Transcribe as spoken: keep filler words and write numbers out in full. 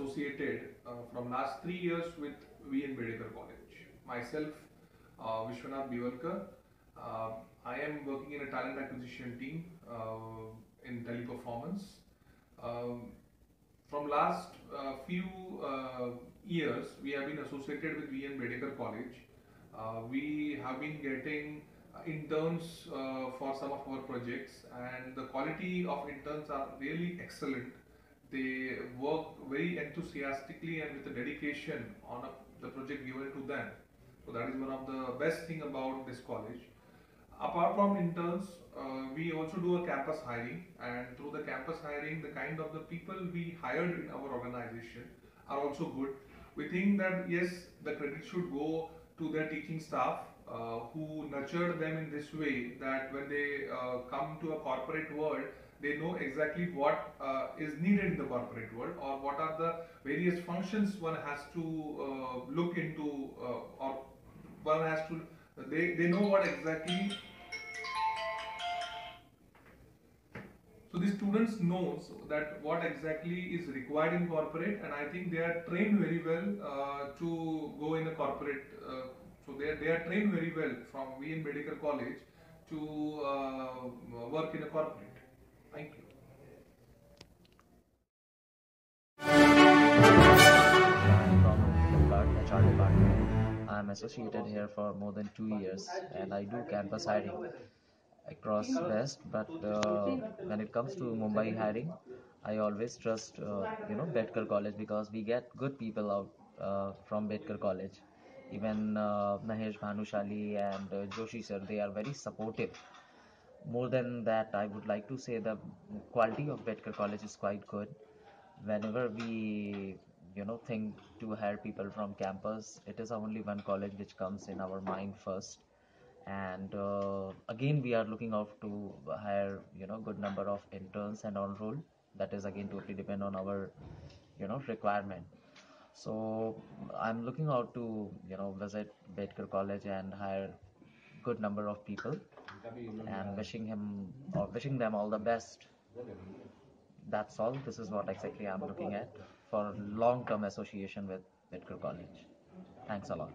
associated uh, from last three years with V N Bedekar College. Myself, uh, Vishwanath Biwalkar, uh, I am working in a talent acquisition team uh, in Teleperformance. Um, from last uh, few uh, years, we have been associated with V N Bedekar College. Uh, we have been getting interns uh, for some of our projects, and the quality of interns are really excellent. They work very enthusiastically and with a dedication on a, the project given to them. So that is one of the best thing about this college. Apart from interns, uh, we also do a campus hiring, and through the campus hiring, the kind of the people we hired in our organization are also good. We think that yes, the credit should go to their teaching staff uh, who nurture them in this way that when they uh, come to a corporate world, they know exactly what uh, is needed in the corporate world, or what are the various functions one has to uh, look into, uh, or one has to, they, they know what exactly. So the students know that what exactly is required in corporate, and I think they are trained very well uh, to go in a corporate. Uh, so they, they are trained very well from V N Bedekar College to uh, work in a corporate. Thank you. I am associated here for more than two years, and I do campus hiring across West, but uh, when it comes to Mumbai hiring, I always trust uh, you know Bedekar College, because we get good people out uh, from Bedekar College. Even uh, Mahesh Bhanushali and uh, Joshi sir, they are very supportive. More than that, I would like to say the quality of Bedekar College is quite good. Whenever we, you know, think to hire people from campus, it is only one college which comes in our mind first. And uh, again, we are looking out to hire, you know, good number of interns and on-roll. That is again totally depend on our, you know, requirement. So I'm looking out to, you know, visit Bedekar College and hire good number of people, and wishing him or wishing them all the best. That's all. This is what exactly I'm looking at for long-term association with Bedekar College. Thanks a lot.